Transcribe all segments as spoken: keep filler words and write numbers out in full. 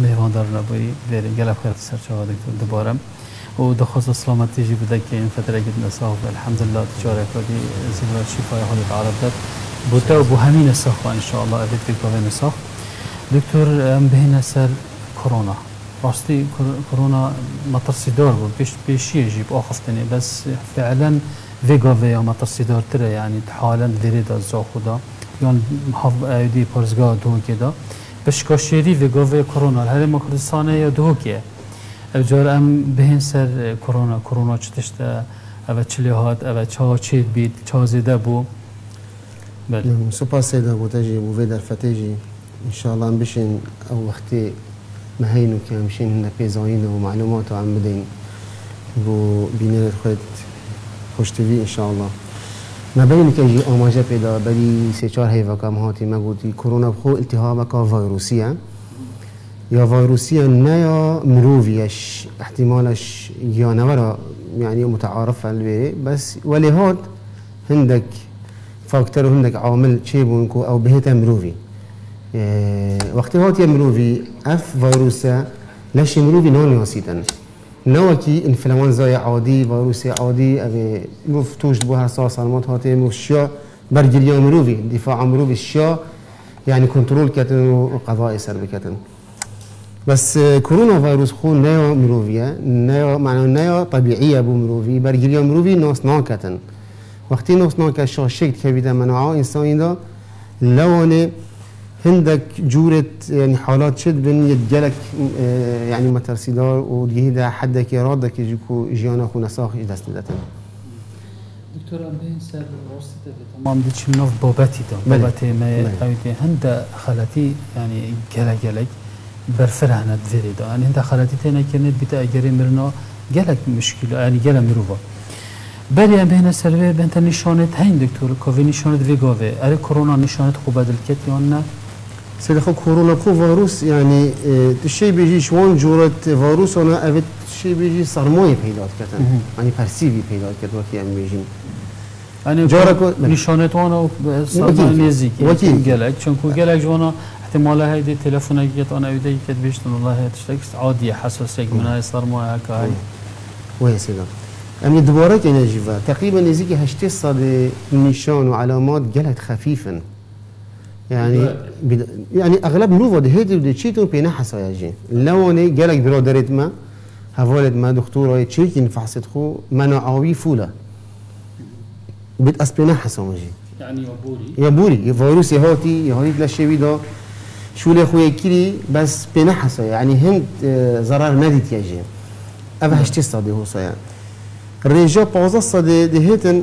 مهماندار نبایی در گلاب خیلی سرچاوده کردم دوباره. و دخوست سلامتی جی بوده که این فتره گذشته صاحب الحمدلله تجاری کردی زیاد شفای خودت عرب داد. بوده و به همین سخو انشالله ادیت کردن سخ. دکتر بهینه سر کرونا. راستی کرونا مترسی دار بود. بیش بیشی جیب آخفتنی. بس فعلا وگاوی یا مترسی دارتره. یعنی حالا درد از زاخودا. یعنی حفظ عیدی پرزگاه دوکی دا. بشکاشیری وگاوی کرونا. هر مکردستانه یا دوکیه. اجور ام بهین سر کرونا کرونا چتشت اوه چلیهات اوه چه چید بید چه زده بود بله سپاس زده بود اجی و وی در فتیجی انشالله ام بشین او وقتی مهینو که همشین هنه پیزایین و معلومات هم بدین بو بینه خود خوشتوی انشالله مبینی که اجی آماجه پیدا بلی سه چار هیوکم هاتی مگودی کرونا بخو التهاب که ویروسیه یا فيروسيا نه یا مروفيش احتمالش یا نورا يعني متعارف عليه بس ولی هاد هندك فاكتور هندك عامل شيء بونكو او بهتا مروفي وقت هات يا مروفي اف فيروسا ليش مروفي نون وسيدا نوكي انفلونزا عادي فيروس عادي ابي مفتوش بها رصاص الموت هات مشيا برجليا مروفي دفاع مروفي الشا يعني كنترول كاتن وقضاء سر بكاتن بس كورونا فيروس خو نيو مروفيا نيو معناه نيو طبيعية بو مروفي برجليا مروفي ناس ناكتن وقتي ناس ناكتن شو شكل كبيرة مناعة إنسان دا لونه هندك جورة يعني حالات شد بين يتجلك يعني مترسيدار وجهدا حدك يرادك يجيكو جيانا خو نساخ إجلاس ندتن دكتور أمين سر رصدت تمام ديش نوف بابتي دا بابتي ما أودي هندا خالتي يعني جلك جلك برفرهند وریدا. این دخالتی تنها که نت بیت اگری مرنا گلک مشکل. این گل مروبا. برای ام بهینه سروی بنت نشانت هند دکتر کوی نشانت ویگاوی. اره کرونا نشانت خوب دلکت یا نه؟ سر خو کرونا خو ویروس یعنی تشی بیجیش وان جورت ویروس آن افت تشی بیجی سرمای پیدا کردن. یعنی پرسیبی پیدا کرد وقتی ام بیجیم. جورت نشانت وان و سرمای نزدیکی. گلک چون کو گلک جوانا احتمال هایدی تلفنی که آن ایده که بیشتر الله هاتشتکست عادیه حساسیک منای سرمایه کای. وای سلام. امی دوباره که نجیب. تقریباً نزدیک هشت صد نشان و علامات جلد خفیفن. یعنی یعنی اغلب نوآوری هدی و چیتون پی نحسایجی. لونه جلد برادرت ما هفولد ما دکترای چیکی نفحصت خو منعوی فوله. بد اسب نحسایجی. یعنی یابوری. یابوری یه ویروس هاتی یه هایت لشی ویدا. شو لي خويا كيري بس بنحسه يعني هند زرار نادي تيجي أبغى هشتي صدي هو صيا الرجال بعوض الصدي دهيتن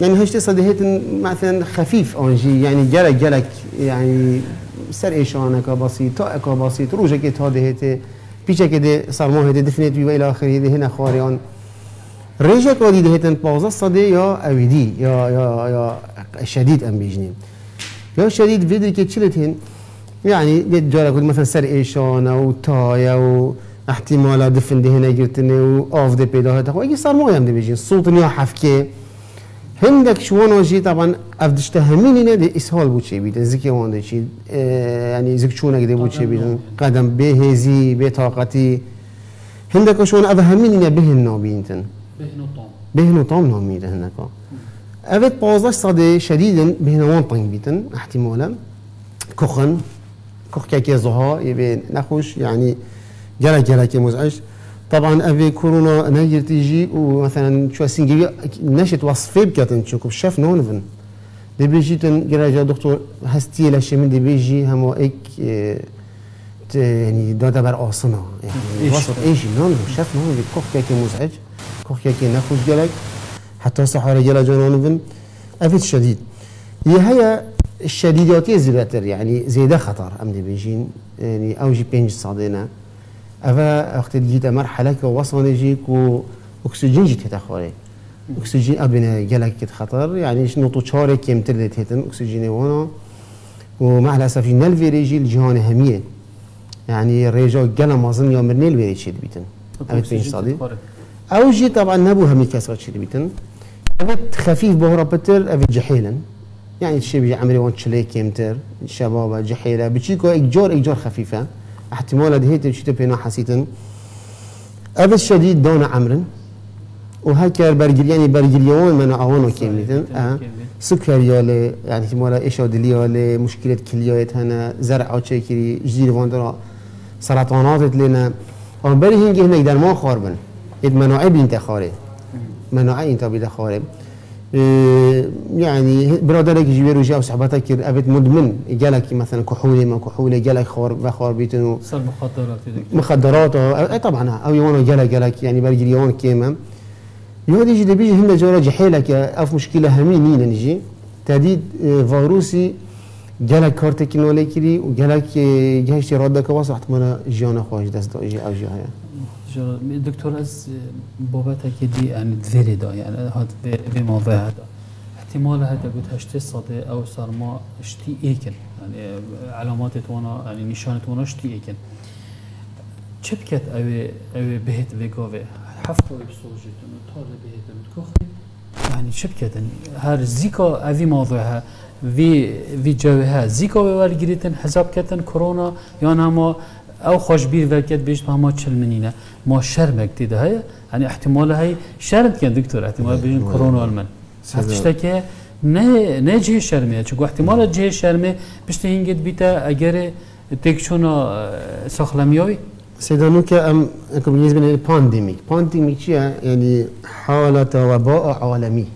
يعني هشتي صدي هيتن مثلا خفيف أنجي يعني جلك جلك يعني سر إيشانك بسيط طاقك بسيط روجك هذا هيته بيجا كده صار ما هيته دفنت بيه إلى آخره هذه هنا خواريان الرجال كودي دهيتن بعوض الصدي يا أودي يا يا يا شديد أم بيجني يا شديد فيديو كتشلتهن يعني يتجارة كنت مثلا سر إيشانة وطاية واحتمالة دفن دي هنا جرتني وآف دي بيداها تخوة اجي صار مويا هم دي بيجين صوت نيا حفكي هندك شوان واجي طبعا افدشتا همينينا دي اسهال بود شي بيدن زكي وان دي شي يعني زكشونك دي بود شي بيدن قدم بهزي بطاقتي هندك شوان افا همينينا بهنو بينتن بهنو طام بهنو طام نامينا هنكا افت بازاش صادي شديدا بهنوان طنق بيتن احتمالا كخن كوكا كيزوها يبين نخوش يعني جرا جرا كمزعج طبعا افي كورونا ناجر تيجي ومثلا شو سنجي نشط وصفي بكاتن شوكو شاف نونفن دي بيجي جرا جا دكتور هستي لاشي من دي بيجي هم هيك يعني دادا برقاصنا يعني وصف ايش نونفن شاف نونفن كوكا كمزعج كوكا كي نخوش جراك حتى صحاري جرا جا نونفن افيت شديد هي هي الشديداتي زباتر يعني زيادة خطر أم دي بيجين يعني أو جي بينج صادنا أفا وقت جيت مرحلة ووصل يجيك وأكسجين جيت تتأخري أكسجين أبنا جلك خطر يعني شنو تشارك كم تردت هتن أكسجين وانا ومع الأسف نال فيريجي الجهان أهمية يعني الرجال جل ما أظن يوم نال فيريجي بيتن أبد بينج صادي أو جي طبعا نبو هم كسرات شد بيتن أبد خفيف بهرة بتر أبد جحيلا يعني الشيء بيجي عمري وان شلي كيمتر شبابه جحيله بتشيكو اجور اجور خفيفه احتمال دهيت شتى بينا حسيتن أبد شديد دون عمرن وهكذا برجلياني برجليون من أعوانه كيميتن آه سكرياله يعني كماله إشادلياله مشكلة كليات هنا زرع أو شيء كذي جديد واندرا سرطانات لنا أو بريهن جهنك در ما خاربن إد مناعي بنت خاره مناعي إنت بيد خاره يعني برادرك جبير وجاء وصحبتك كير أبد مدمن جالك مثلا كحولة ما كحولة جالك خار وخار بيتنو صار مخدرات مخدرات أو طبعا أو يوانو جالك جالك يعني برجليون كيمم يهودي جدا بيجي هنا جورا جحيلك أف مشكلة همينين نجي تهديد فيروسي جالك كارت كنولي كري وجالك جهشتي رادك واسع احتمال جيانا خواهش دست داجي أو جهايا دكتور از بابت هکی دی یعنی دلی دا یعنی هاد به ما وه دا احتمال هدا گوت هشت صده او سرما شتی ایکن یعنی علامات تونا یعنی نشانه تونا شتی ایکن چپکت او او بهت وگاوه هفت روز سوجتن تا بهت متخی یعنی چپکت هر زیکا اوی ما وه وی وی جوه زیکا ور گریتن حساب کتن کرونا یا نما او خوش بیر وقت بیشت ما ما چل منینه ما شرمک دیده های یعنی احتمال های شرم کن دکتر احتمال بیشن کرونا المن هفتشتا که نه نه جه شرمه چون احتمال جه شرمه بیشتر اینگه بیتا اگر تکچون ساخلمی های سیدانو که ام اکبریز بینه پاندیمیک پاندیمیک چیه یعنی حالت وباء عالمی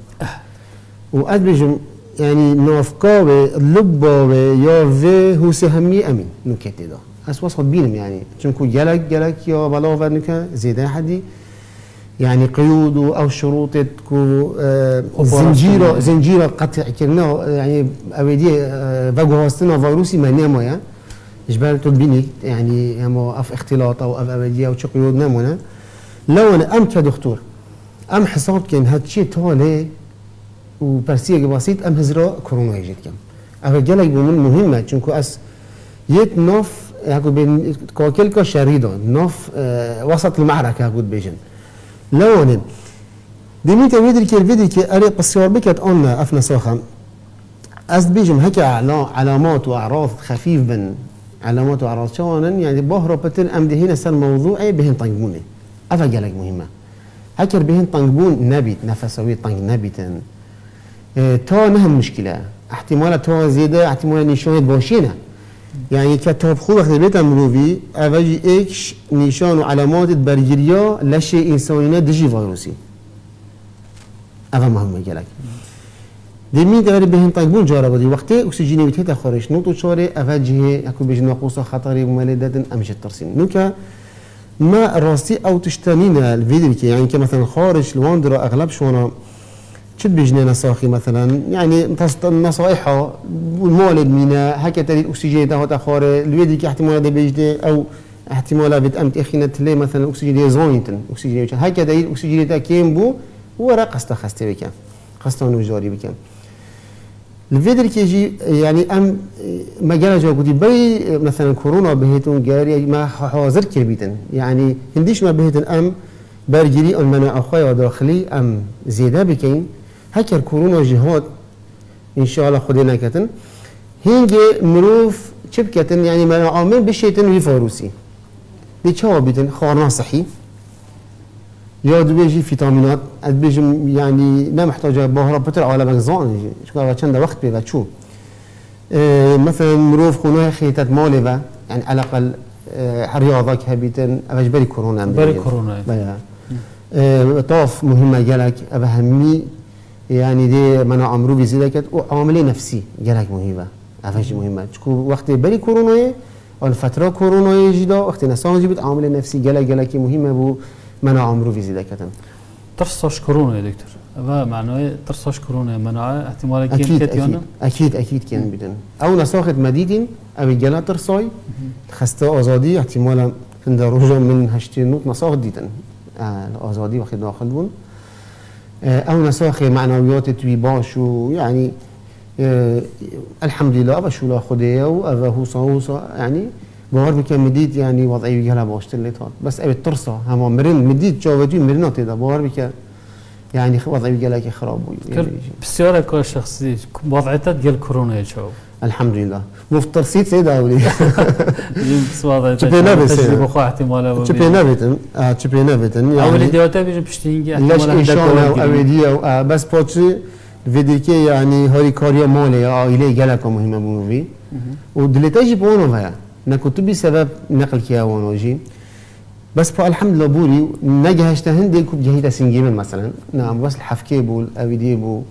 و اد بیشم یعنی نافقاوه لباوه یا وی حوسه همی امین نکته دا اسواس خود بينهم يعني چونكو جلك جلك يا بلاو ورنكا زيدا حدي يعني قيود او شروط كو زنجيره زنجيره قطع كرناه يعني اودي فاغوستنا فيروسي منيما يا جبال تبيني يعني اما اف اختلاط او اف اودي او قيود نمونه لو انا امك يا دكتور ام حساب كان هادشي تولي وبرسيق بسيط ام هزرا كورونا يجيك اما جلك بمن مهمه چونكو اس يت نوف هاكو بين كوكيلكو شريدو نوف آه وسط المعركه هاكو بيجن لون ديميتر ويدري كي الفيديو كي اري بصور بكت اون افنا سوخم از بيجم هكا علامات واعراض خفيف بن علامات واعراض شون يعني بهرو بتن امدي هنا سن موضوعي بهن طنقوني افا قالك مهمه هكر بهن طنقون نبيت نفسوي طنق نبيتن آه تو نهم مشكله احتمالات تو زياده احتمال نشويه بوشينه يعني كتاب خوب وقت بيت مروفي اواجي اكش نشان وعلامات برجريا لشي انسانينا دجي فيروسي اوا مهمه جالك دمي داري بهن طيبون جاره بدي وقتي اكسجين بيتها خارج نوتو شاري اواجي اكو بيجن ناقصه خطري مولدات امشي ترسين نوكا ما راسي او تشتنينا الفيديو كي يعني كمثلا خارج الواندرا اغلب شونا شد بجنينا صاخي مثلا يعني نصائحه والمولد منا هكا تريد اكسجين تاخذ اخره الويدي كي احتمال بجني او احتمال بتامت اخينا تلي مثلا اكسجين زونتن اكسجين هكا تريد اكسجين تا كيم بو ورا قسته خستي بك قسته نجاري بك الفيدر كي يجي يعني ام مجال جوجودي بي مثلا كورونا بهيتون جاري ما حاضر كربيتن يعني هنديش ما بهيتن ام برجري المناعه خويا داخلي ام زياده بكين هكر كورونا جهاد ان شاء الله خدينا كتن هنجي مروف شب كتن يعني ما عامل بشيتن في فيروسي بتشابتن خارنا صحي يا بيجي فيتامينات قد بيجي يعني ما محتاجه بهرة بتر على مغزان شكون كان وقت بيبا تشو اه مثلا مروف خونا خيتات مالبا يعني على الاقل اه رياضه كهبيتن اجبري كورونا اجبري كورونا اه طاف مهمه جالك اهمي يعني دي منع عمرو بزيادة كت وعاملة نفسي جالك مهمة عفش مهمة شكو وقت بري كورونا أو الفترة كورونا يجدا وقت نسان جبت عاملة نفسي جالك جالك مهمة بو منع عمرو بزيادة كتن ترصش كورونا يا دكتور هذا معناه ترصش كورونا منع احتمال كين كتيانا أكيد أكيد كين بدن أو نساخت مديدين أو جالك ترصاي خسته أزادي احتمالا عند رجع من هشتين نوت نساخت ديتن الأزادي وقت داخل بون او نساخي معنويات توي باش ويعني أه الحمد لله بشو لا خديا وأذا هو صوصا يعني بغرب كان مديد يعني وضعي وجهها باش تليتات بس ابي الترصه هما مرن مديد جاوبتي مرنات اذا بغرب كان يعني وضعي وجهها خراب بسياره كل شخصي وضعيتها ديال كورونا يا شباب الحمد لله مفتر سيت سيد أولي. تبينا بيتن. تبينا بيتن. آه تبينا بيتن. أولي ديوتا بيجي بشتينج. ليش إيشانه أوليديا بس باتشي فيديك يعني هاري كاريا مالي عائلة جالكم مهمة بموفي. ودلتاجي بونو فيها. نكتب بسبب نقل كياوانو جي. بس بقى الحمد لله بوري نجهشت هندي كوب جهيدا سنجيم مثلا. نعم بس الحفكي بول أوليدي بو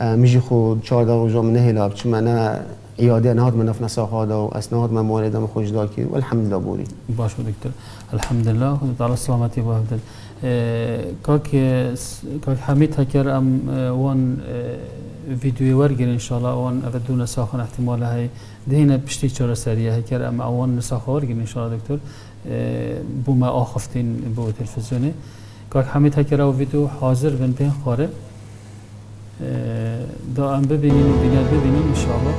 میشه خود چهار داروجام نهیلاب چون من ایاده نهاد من افنا ساخته و اسناد من موردم خوش داشتی و الحمدلله بودی. باشه دکتر. الحمدلله خدا تعالی سلامتی و حفظت. کاک کاک حمید هکر ام وان ویدیوی ورگیر انشالله وان افدون ساخن احتماله های دهینا پشتی چهار سریه هکر ام وان ساخته ورگیر انشالله دکتر بوم آخفتن بو تلفزیونه کاک حمید هکر او ویدیو حاضر و نبین خاره. دائما ببینیم و دیگر ببینیم انشاءالله.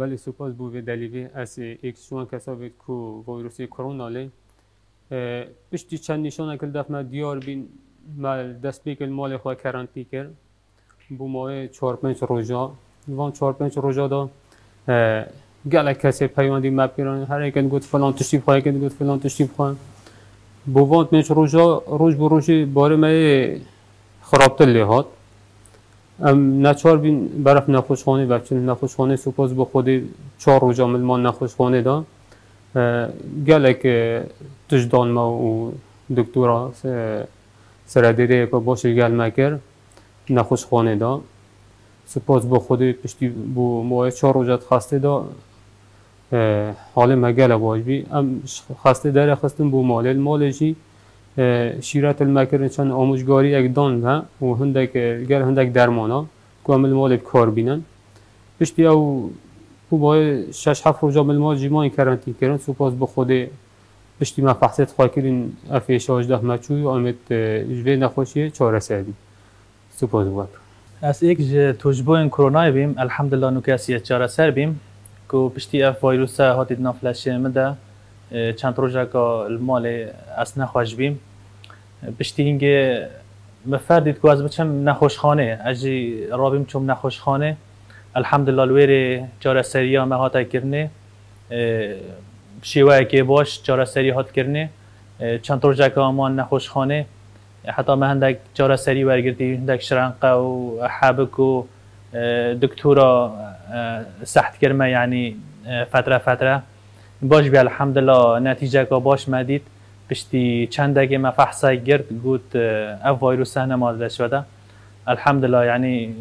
بله سپاس بو به دلیوی از اکسیون کسابه که ویروسی کرونا لی پشتی چند نشان اکل دفمه دیار بین مال دست بیکل مال خواه کرانتی کر بو ماه چهار پنج روژا وان چهار پنج روژا دا گلک کسی پیوندی مپیران هر ایکن گفت فلان تشریف خواه ایکن گفت فلان تشریف خواه بوند میش روزا روز بر روزی باره می خرابتر لیهات. ام نچار بین برف نخوشخانه بچه نخوشخانه سپس با خودی چهار روزا ملمان نخوشخانه دان. گلک تجدان ما و دکترا سردیری که باشی گل مکر نخوشخانه دان. سپس با خودی پشتی با ماه چهار روزا خسته دان. حال مجال واجبی، ام خسته در خستن بو ماله، مالشی شیرات المکرن چند آموزگاری اقدام نه و هندک گر هندک درمانه کامل مال کار بینن. پشتی او خوبای شش هفت روز مال مال جیمای کارانتی کردن سپس با خود پشتی ما فحصت خاکرین افیش آجده مچوی آمد جوی نخوشی چهار سالی سپس بود. از یک تجربه کرونا بیم الحمدلله نکاسی چهار سال بیم. کو پشتی اف ویروس هاتید نفلشه مده چند روزه که المال از نخواش بیم پشتی اینگه مفردید که از بچم نخوشخانه اجی رابیم چم نخوشخانه الحمدلله الویر چاره سری همه هاتا کرنه شیوه که باش چاره سری هات کرنه چند روزه که امان نخوشخانه حتی مهندک چاره سری ورگردی هندک شرنقه و حبک و دكتورة سحت كرمة يعني فترة فترة باش بي الحمد لله نتيجة باش مديد بشتي چند دقيقة ما فحصة قرد قلت اف فيروس هنا مالده شوده الحمد لله يعني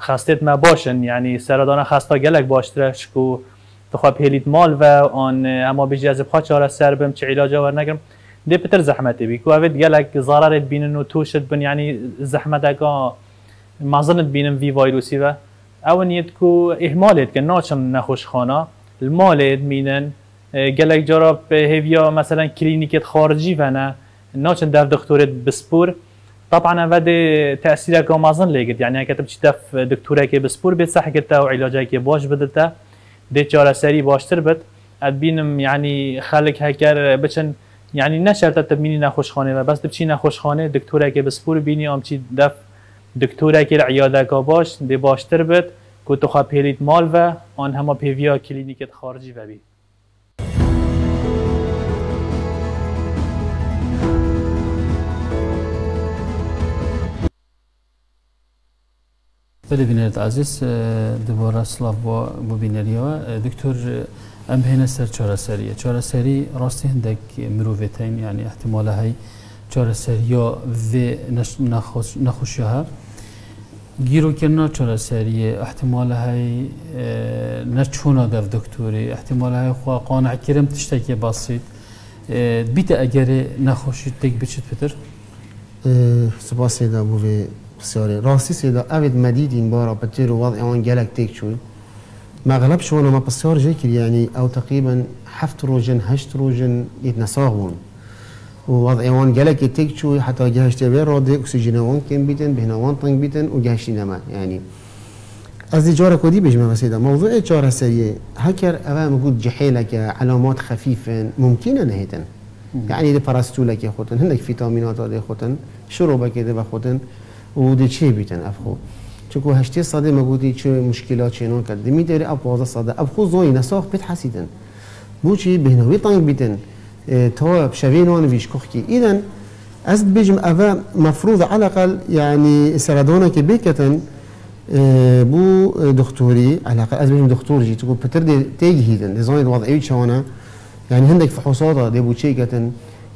خستت ما باشن يعني سردانه خستا گلك باشترش كو تخواب هليت مال و آن اما بيجي از بخواه چهار سر بم چه علاجه ورنگرم ده بتر زحمته بي كو اوید گلك ضررت بینن و توشت بن يعني زحمته که مازنت بینم وی ویروسی و اونیت کو اهمالت که ناچن نخوشخانه المالت مینن گلک جارا به هیویا مثلا کلینیکت خارجی و نه ناچن در دکتورت بسپور طبعا ود تاثیر که مازن لگید یعنی کتب چی دف دکتوره که بسپور بیت صحه کتا و علاجه که باش بدتا ده چاره سری باشتر بد اد بینم یعنی خلق هکر بچن یعنی نشرت تبینی نخوشخانه و بس دبچی نخوشخانه دکتوره که بسپور بینی ام چی دف دکتوره که عیاده که باش دی باشتر بد که تو خواه پیلیت مال و آن همه پیویا کلینیکت خارجی و بید. بله بینرد عزیز دوباره سلاف با بینری ها دکتر ام بهینه سر چاره سریه چاره سری راستی هندک مروویتین یعنی احتماله های چاره سریا و نخوشی ها گیرو کرنا چاره سریه احتمال های نچونا دف دکتوری احتمال های خواه قانع کرم تشتکی باسید بیت اگر نخوشی تک بچید پتر؟ سپاس سیده بوی بسیاره راستی سیده اوید مدید این بارا پتر و وضع اون گلک تک چوی ما غلب شوانا ما بسیار جای کر یعنی او تقریبا هفت روژن هشت روژن یتنساغ بون و وضع وان جلکی تک شوی حتی جهشت بر راده اکسیژن وان کم بیتن به نوان تنگ بیتن و جهشی نما یعنی از دیجاره کدی بجمه مسیدا موضوع چاره سریه هکر اوه موجود جحیله که علامات خفیفن ممکنه نهیتن یعنی ده پاراستوله که خودن هندک فیتامینات داده خودن شروبه که ده خودن و دیچه بیتن افخو چون هشتی صده مگودی چه مشکلات چنون کرد دمی داره اب وازه صده اب خو زای نساخ بد حسیدن بوچی بهنوی طنگ بیتن تا شوین وان ویش کوخکی اذا از بجم اوا مفروض على الاقل يعني سردونه که بیکتن بو دكتوري على الاقل از بجم دكتور جي تقول بتر دي تجهيدن ديزاين وضعي شونه يعني عندك فحوصاته دي بوچیکتن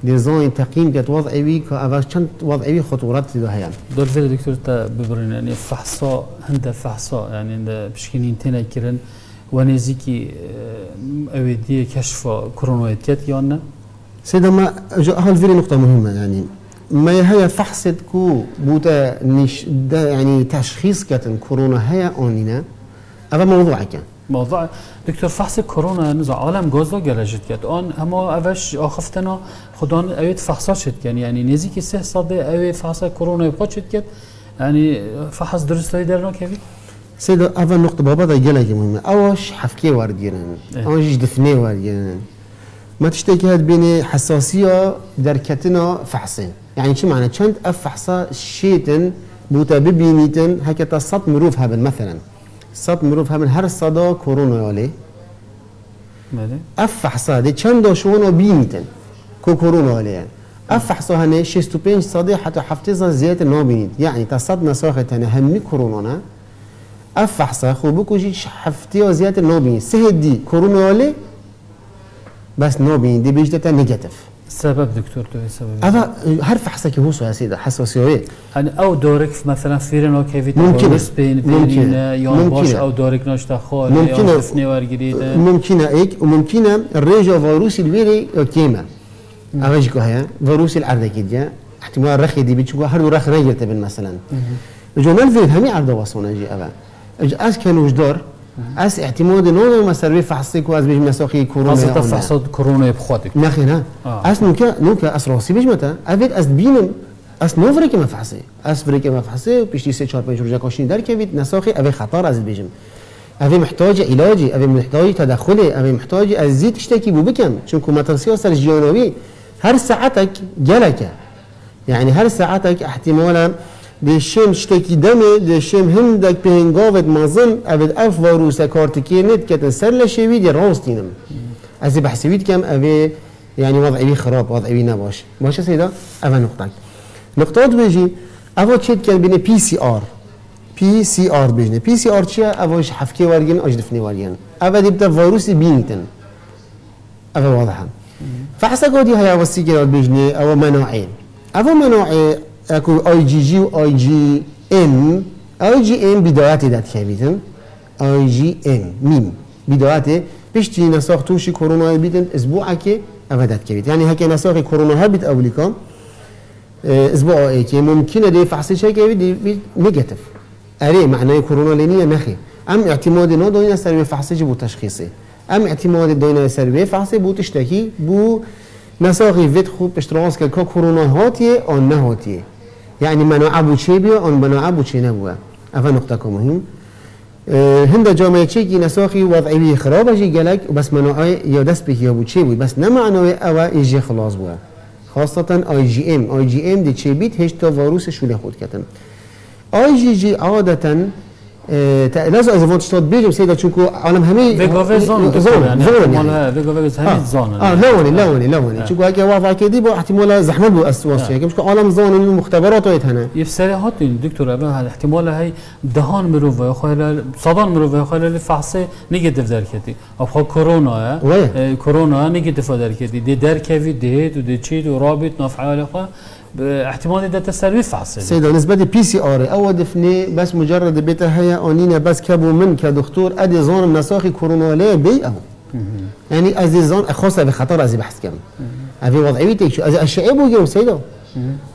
ديزاين تقييم كت وضعي كأفاش كانت وضعي خطورات ذهيان. دور فيل دكتور تا ببرين يعني فحصاء هند فحصاء يعني هند بشكلين تنا كيرن ونزيكي أودية كشفة كرونويتيات يانا. سيدا ما هل فيل نقطة مهمة يعني ما هي فحصت كو بوتا نش يعني تشخيص كتن كورونا هي أنينا هذا موضوع كان. موضوع دکتر فحص کرونا نزد عالم گازدا گرچه کرد آن اما اولش آخفتنا خودان اوت فحصش کن یعنی نزدیک سه صده اوت فحص کرونا بکشت کرد یعنی فحص درستی در نکهی سید اول نقطه بابا دیگه مهمه آواش حفکی واردیان آنچه دفنه واردیان ما تشته که بین حساسیه در کتنا فحصه یعنی چی معنی چند اف فحصه شیتن بوتابی بینیتن هکتا صد مروف هبن مثلاً صد مروف همین هر صدا کرونا یاله ماله افحصا دی چند داشونو بینیتن که کرونا یاله یعنی افحصا هنه شصت و پنج صدا حتی هفتاد زیاد نابینید یعنی تا صد نساخه تنه همی کرونا نه افحصا خوب بکوشی هفتاد زیاد نابینید سه دی کرونا یاله بس نابینید دی بیشتر تا نگاتیف سبب دكتور توي سبب هذا حرف حسكي هو يا سيدي حساسيه يعني او دورك في مثلا فيرنو كيفيت بس بين بين يوم باش او دورك نشتا خال ممكن سنوار جديده ممكن هيك وممكن الريجا فيروس الفيري كيما اجكو هيا فيروس الارنكيديا احتمال رخي دي بتشو هر رخ رجت مثلا جونال في همي عرض وصلنا جي ابا اس كانوش دور اس اعتماد نون مسربي فحصيك واز بيج مساخي كورونا مثلا فحصات كورونا بخواتك نخي نا اس نوكا نوكا اس راسي بيج متى افيد اس بينم اس نوفري كما فحصي اس بري كما فحصي وبيشتي سي چهار پنج روزا كاشين در كويت نساخي افي خطر از بيجم افي محتاج علاجي افي محتاج تدخلي افي محتاج از زيد اشتكي بو بكم چونكو متنسيو سر جيونوي هر ساعتك جلك يعني هر ساعتك احتمالا دیشم شتکی دمه دیشم هندک پهنگاوت مازن اوید اف واروس کارتکی نت کتن سر لشوید یا راستینم از بحثوید کم اوی یعنی وضعی خراب وضعی نباش باشه سیدا اول نقطه نقطه دو بجی اوا چت کن بین پی سی آر پی سی آر بجنه پی سی آر چیه اواش حفکی وارگین اجدفنی وارگین اوا دیبتا واروس بینیتن اوا واضحه فحصا گودی های اوا سی گراد بجنه اوا مناعه اوا مناعه اكو اي جي جي و اي جي ام اي جي ام بداياتي دات كابيتن اي جي ام ميم بداياتي بشتي نساخ توشي كورونا بيتن اسبوع كي افادات كابيت يعني هكا نساخ كورونا هابت اوليكم اسبوع اي كي ممكن دي فحصي شي كابيت نيجاتيف اري معناه كورونا لينيه نخي ام اعتماد نو دوينا سربي فحصي بو تشخيصي ام اعتماد دوينا سربي فحصي بو تشتكي بو نساخي فيت خوب اشتراس كا كورونا هاتيه او نهاتيه يعني مناعة بوشي بيو أو مناعة بوشي نبوا أفا نقطة كو مهم هند جامعة تشيكي نساخي وضعي خرابة جي جالك بس مناعة يا دست بك يا بوشي بي بس نمعنوي أوا يجي خلاص بوا خاصة اي جي ام اي جي ام دي تشي بيت هشتا فيروس شو لخود كتن اي جي جي عادة لازم از فونت شتات بيجم سيدا تشوكو عالم همي فيغوفي زون زون فيغوفي همي زون اه لوني لوني لوني تشوكو هكا وضع كدي بو احتمال زحمه بو اسواس هيك مشكو عالم زون المختبرات ويت هنا يفسر هاتين دكتور ابا هذا احتمال هي دهان مروف يا خلال صدان مروف يا خلال فحصي نيجاتيف دركتي ابو كورونا كورونا نيجاتيف دركتي دي دركفي ديت ودي تشيد ورابط نفعاله احتمال ده تسريب فحصي سيدي بالنسبه لي بي سي ار او دفني بس مجرد بيتا هي اونينا بس كابو من كدكتور ادي زون نساخي كورونا لا بي او يعني ازي زون خاصه بخطر ازي بحث كامل ابي وضعيتك شو ازي اشعبو يوم سيدي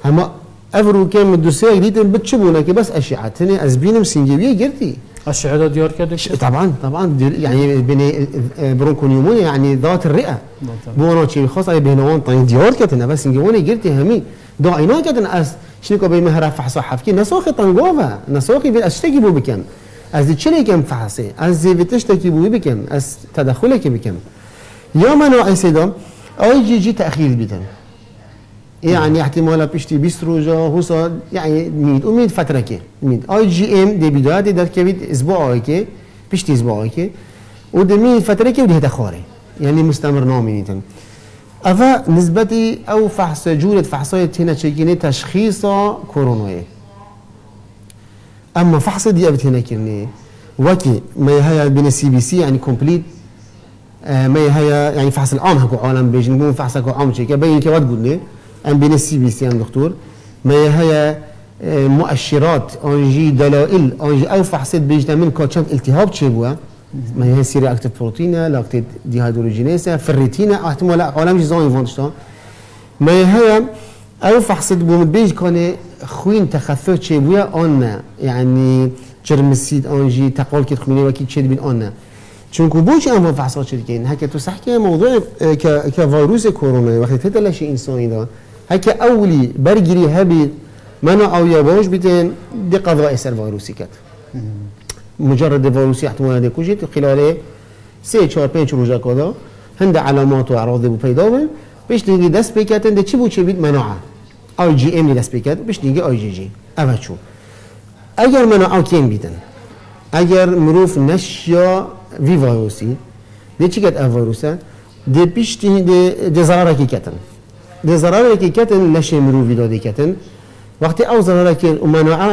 اما افرو كام الدوسيه جديده بتشبونك بس اشعتني ازبينم سنجبيه جرتي اشعه ديار كده طبعا طبعا يعني بني برونكونيومونيا يعني ذات الرئه بونوتشي خاصه بهنوان طين ديار كده بس سنجبوني جرتي همي دو اینا کتن از شنیکو به مهر فحصا حفکی نساخی تنگوه نساخی به اشتکی بو بکن از دی چلی کم فحصی از زیویت اشتکی بو بکن از تدخله که بکن یا مناعی سیدم آی جی جی تأخیر بیدن يعني احتمالا پشتی بیست روزا هوسا یعنی مید امید فتره که مید آی جی ام دی بیدار دی در که بید ازبا آی که پشتی ازبا آی که و دی مید فتره که و دی هده خواره یعنی مستمر نامینیتن افا نسبتی او فحص جورت فحصای تینا چکینه تشخیصا کرونایه اما فحص دی او تینا کرنه وکی ما یه بین سی بی سی یعنی کمپلیت ما یه یعنی فحص العام هکو عالم بیش نگون فحص هکو عام چکه بین که وقت گونه ام بين السي بي سي دكتور ما هي مؤشرات انجي دلائل انجي او فحصت بيجتمن كاتشان التهاب تشبوه ما هي سيري اكتيف بروتينا لاكتيد ديهيدروجينيسا فريتينا احتمال عالم جزاي فونشتا ما هي او فحصت بوم بيج كان خوين تخفف تشبوه اون يعني جرمسيد انجي تقال كي تخميني وكي تشد بين اون چونکه بوش اما فحصات شركين هكا تصح كي موضوع ك كفيروس كورونا وقت تدلش انساني دا هكا اولي برجري هبي منع او يبوش بتين دي قضاء سر فيروسي كات مجرد فيروسي احتمال هذا كوجيت خلال سي چهار پنج روزا كدا هند علامات و اعراض بو پیدا بن بيش ديگه دست بكاتن دي چي بو چي بيت مناعه اي جي ام دست بكات بيش ديگه اي جي جي اول شو اگر مناعه كين بيتن اگر مروف نشيا وی ویروسی دیچی کت افوروسه دی پیشتی دی دی زراره کی کتن دی زراره کی کتن نشه مرو ویدادی کتن وقتی آو زراره که مناعه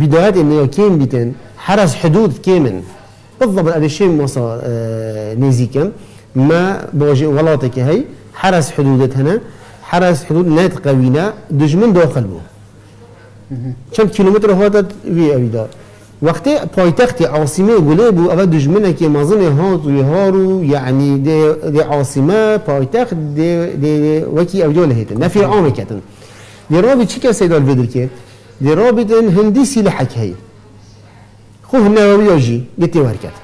بداهت نیا کیم بیتن حرس حدود کیمن بالضبط ادشیم مصا نزیکم ما باجی ولاتی که هی حرس حدودت هنه حرس حدود نت قوینا دجمن داخل بو چند کیلومتر هاتت وی ویداد وقتی پایتخت عاصمه گله بو اول دجمنه که مازنه هات و هارو یعنی دی عاصمه پایتخت دی وکی اوجاله هیتن نفی عامه کتن دی رابط چی که سیدال بدر که دی رابطن هندی سیلحک هی خوه نووی آجی گتی ورکت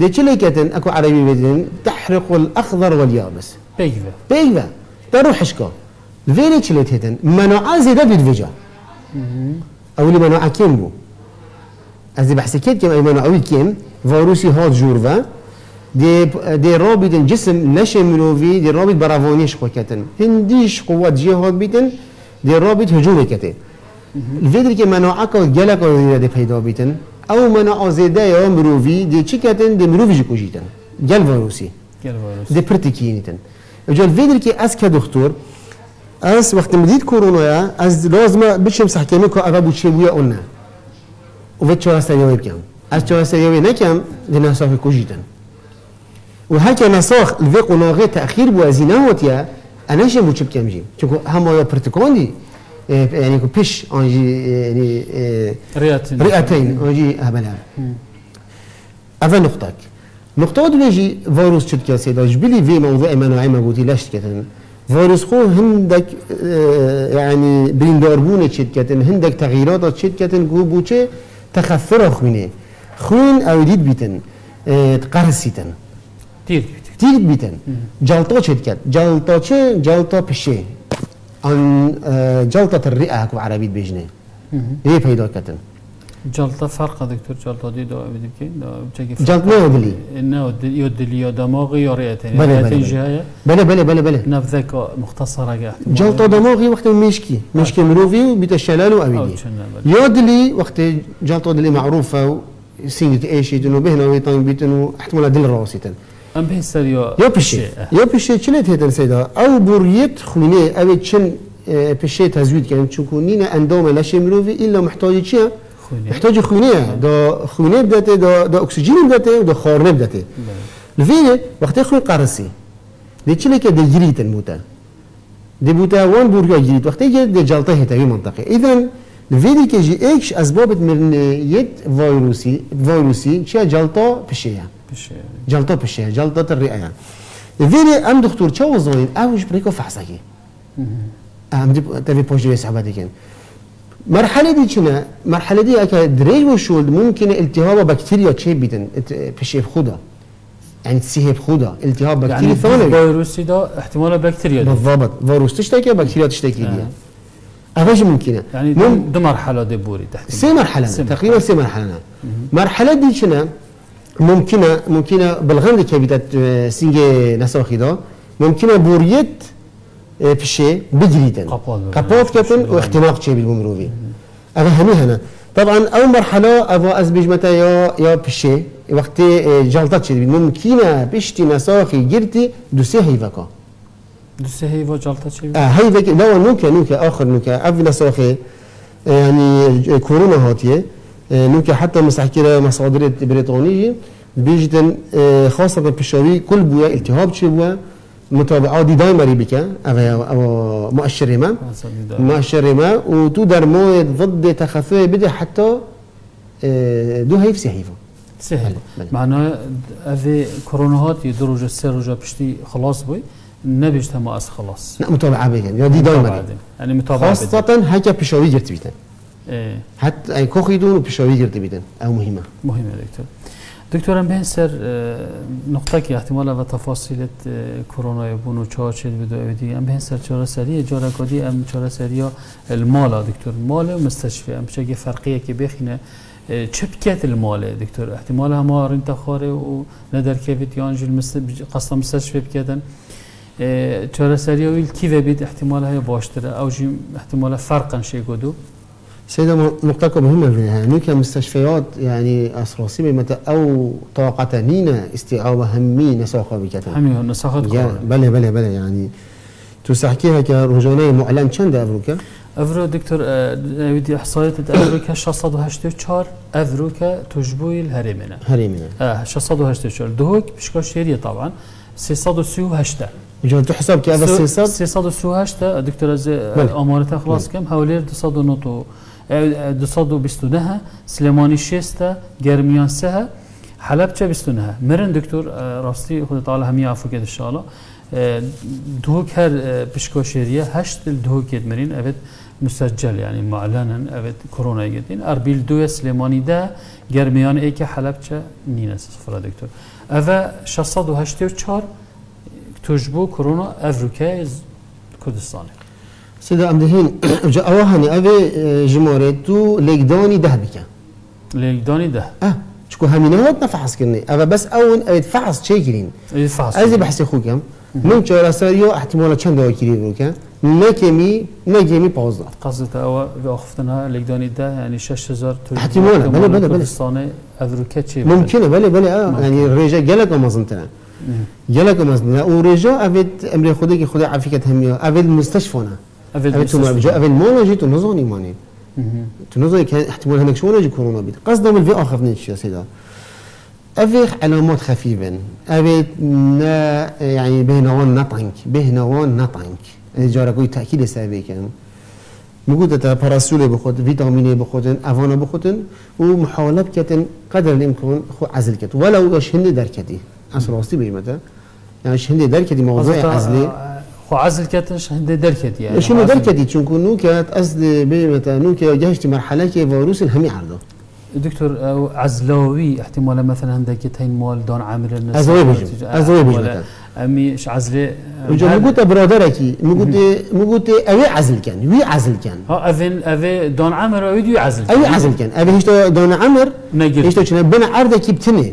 دی چلی کتن اکو عربی بدن تحرق الاخضر والیابس پیگوه پیگوه در روحش که ویلی چلیت هیتن مناعه زیده بید وجا اولی مناعه کم بو از بحثی که کم ایمان عوی کم ویروسی هات جور و دی رابطن جسم نشه مروی دی رابط براوانیش خواه کتن هندیش قوات جهات بیتن دی رابط هجوم کتن الویدر که مناعه که گلک آزیده پیدا بیتن او مناعه آزیده یا مروی دی چی کتن دی مروی جی کجیتن گل ویروسی دی پرتکینیتن اجا الویدر که از که دکتور از وقتی مدید کرونایا از لازمه بچم سحکمه که اقا بوچه بویا اون نه و چهار سریوی بکنم. از چهار سریوی نکم دی نساخ کوچیدن. و هرکه نساخ الوی قناغه تأخیر بو از اینا هاتیه اناشم بو چه بکنم جیم. چون همه یا پرتکاندی یعنی که پیش آنجی یعنی ریاتین ریاتین آنجی هبله. اول نقطه نقطه دومی ویروس چه بکنه سیدا جبلی وی موضوع مناعه مگویی لشت کردن. ویروس خو هندک یعنی برینداربونه چه کردن هندک تغییرات چه کردن گو بوچه تخفر خوينه خوين او ديت بيتن تقرسيتن تير تير بيتن جلطه شتكت جلطه شي جلطه بشي ان جلطه الرئه اكو عربي بجنه هي فايده كتن جلطه فرق دكتور جلطه دي دو بدك بتجي جلطه ودلي انه يدلي يا دماغي يا رئتين رئتين جايه بلا بلا بلا بلا نبذك مختصره قاعد جلطه دماغي وقت مشكي مشكي مروفي بتشلال وابيدي يدلي وقت جلطه دلي معروفه سينت ايش يدنو بهنا ويطين بيتنو احتمال دل راسيتن ام به سريا يا بشي يا بشي شلت هذا سيدا او بريت خمينه او تشن بشي تزويد كان تشكونين اندام لا شمروفي الا محتاج شي محتاج خونه دا خونه بدته دا دا اکسیژن بدته دا خارنه بدته. لذیه وقتی خون قرصی دیچلی که دگیریت نموده دبوده وان بوریا گیریت وقتی که دجالته هتایی منطقه. ایذن لذیه که جی اکش از بابت من یه ویروسی ویروسی چه جالتا پشیه جالتا پشیه جالتا الرئه. لذیه ام دکتر چه وظایف اوج بریکو فحصی. ام دب تبی پوشی سعبادی کن. مرحله دي شنو؟ مرحله دي اكا دريج وشولد ممكن التهاب بكتيريا تشي بيتن بشي بخوده يعني تسيهي بخوده التهاب بكتيريا ثانوي يعني فيروس ده احتماله بكتيريا دي. بالضبط فيروس تشتكي بكتيريا تشتكي دي افاش ممكنه يعني مم... دو مرحله دي بوري تحت سي مرحله تقريبا سي مرحله مرحله دي شنو؟ ممكنه ممكنه بالغندك كبيتات سينجي نساخي ده ممكنه بوريت بشيء بجريدن كبوف كتن واختناق شيء بالمروي أبغى هني هنا طبعا أول مرحلة أبغى أزبج متى يا يا بشيء وقت جلطة شيء ممكنة بشتي مساخي جرتي دوسي هيفكا دوسي هيفا جلطة شيء آه هيفك لا نوكا نوكا آخر نوكا قبل مساخي يعني كورونا هاتيه نوكا حتى مسحكيرة مصادر بريطانية بيجتن خاصة بالشوي كل بوا التهاب شبوا متابعات دائما ريبيكا أو مؤشر ما مؤشر ما وتو درموية ضد تخفي بدا حتى دو هيف سحيفة سهل معناه هذه كورونا هات درجة سيروجا بشتي خلاص بوي نبيش تماس خلاص لا متابعة بيكا يعني دائما يعني متابعة خاصة هكا بشوي جرت بيتن إيه حتى أي كوخيدون بشوي جرت بيتن أو مهمة مهمة دكتور دكتورم به سر نقطه که احتمالا و تفاصیلت کرونا بونو چهار چیز بدویدی ام به سر چهار سری اجاره کردی ام چهار سری المال دکتور مال و مستشفی ام چه فرقیه که بخینه شبكات المال دكتور احتمالا ما رنت خاره و ندر كيفيت يانج قصد مستشفی بکدن چهار سری ویل کی و بیت احتمالا هي باشتره او احتمالا فرقا شي گدو سيدة نقطة مهمة فيها هناك مستشفيات يعني أسراسية متى أو طاقتنين استيعاب همي نساخة بكتن همي نساخة قرار بلى بلى بلى يعني تسحكيها كرجاني معلن كم ده أفروكا؟ أفرو دكتور بدي إحصائيات أفروكا شش صد و هشتاد و چهار أفروكا تشبوي الهرمنة هرمنة آه شش صد و هشتاد و چهار دهوك بشكل شهرية طبعا سه صد و سی و هشت جون تحسب كذا سه صد و سی و هشت دكتور از أمارتها خلاص كم حوالي دو صد و نه دوصد و بیست و نه سلیمانی شیسته گرمیان سه حلب چه بیست و نه مرن دکتر راستی خود تعالی همی عفو کرد انشاءالله دوک هر پشکو شهریه هشت دوک کرد مرین اوید مسجل یعنی معلنن اوید کرونا گردین اربیل دو سلیمانی ده گرمیان ای که حلب چه نینه صفره دکتر اوه ششصد و هشتاد و چهار تجبو کرونا افریقای کردستانی سيدا أمدهين جاءوهني أبي جمهوريتو ليكداني ده بكا ليكداني ده أه شكو همينات نفحص كرني أبا بس أول أبي تفحص شي كرين أبي تفحص أزي بحسي خوكم من جارة ساريو احتمالا كم دوا كرين بروكا ما كمي ما كمي بوزة قصدت أوا بأخفتنها ليكداني ده يعني شش هزار احتمالا بلي بلي بلي أفروكا شي ممكنة بلي بلي أه يعني الرجال جالك ومازنتنا جالك ومازنتنا ورجال أبي أمري خدك خدا عفيكة هميو أبي المستشفىنا أفيد توما جا أفيد ما نجي تنظني ماني تنظني كان احتمال هناك شو نجي كورونا بيت قصدهم الفي آخر نيش يا سيدا أفيد علامات خفيفة أفيد يعني بهنوان نطعنك بهنوان نطعنك جاركوي تأكيد سابق كان موجودة تا باراسول بخوت فيتامين بخوتن أفانا بخوتن ومحاولة كتن قدر الإمكان خو عزل كت ولو إيش هند دركتي أسراسي بيمتى يعني إيش هند دركتي موضوع عزلي خو عزل كاتش هندي دركتي يعني شنو دركتي چونكو نوكات قصدي بمتا نوكا جهشت مرحله كي فيروس الهمي عرضه دكتور عزلاوي احتمالا مثلا عندك تين مول دون عامل الناس ازوي ازوي بجد امي اش عزله موجود برادركي موجود موجود اوي عزل كان وي عزل كان ها افين افي دون عامر ويديو عزل اوي عزل كان ابي هشتو دون عامر هشتو بن عرضك بتني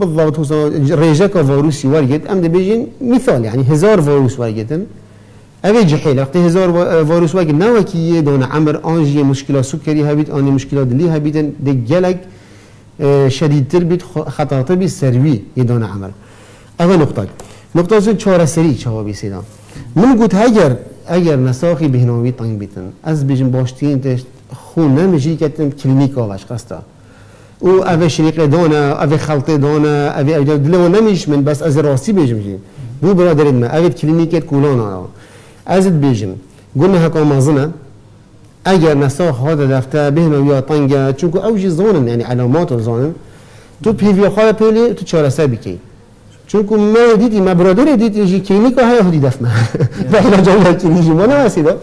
بالضبط هو ريجاكا فيروسي ورقت ام بيجين مثال يعني هزار فيروس ورقتن ابي جحيل وقت هزار فيروس ورقت ناوكي دون عمر انجي مشكله سكري هبيت اني مشكله دلي هبيتن دجلك شديد تربيت خطر طبي سروي دون عمر اول نقطه نقطه زي چهار سري شباب سيدا من قلت هجر اگر نساخي بهنوي طين بيتن از بيجين باشتين خونه مجي كتم كلينيكا واش قصدا و اوه شریقه دانه، اوه خلطه دانه، اوه اوه دلو نمیش من بس از راستی بیجم شید بو برادرید من، اوه کلینیکت کولان آنها ازت بیجم، گونه هکا مازنه اگر نساخ ها دفته بهنو یا تنگه چونکو اوجی زانن یعنی علامات رو زانن تو پیوی خواه پیلی تو چاره سر بکی چونکو من دیدی، من برادر دیدی کلینیک ها های ها دیدفت من و اینا جایی ها کلینیکی ما نوستیده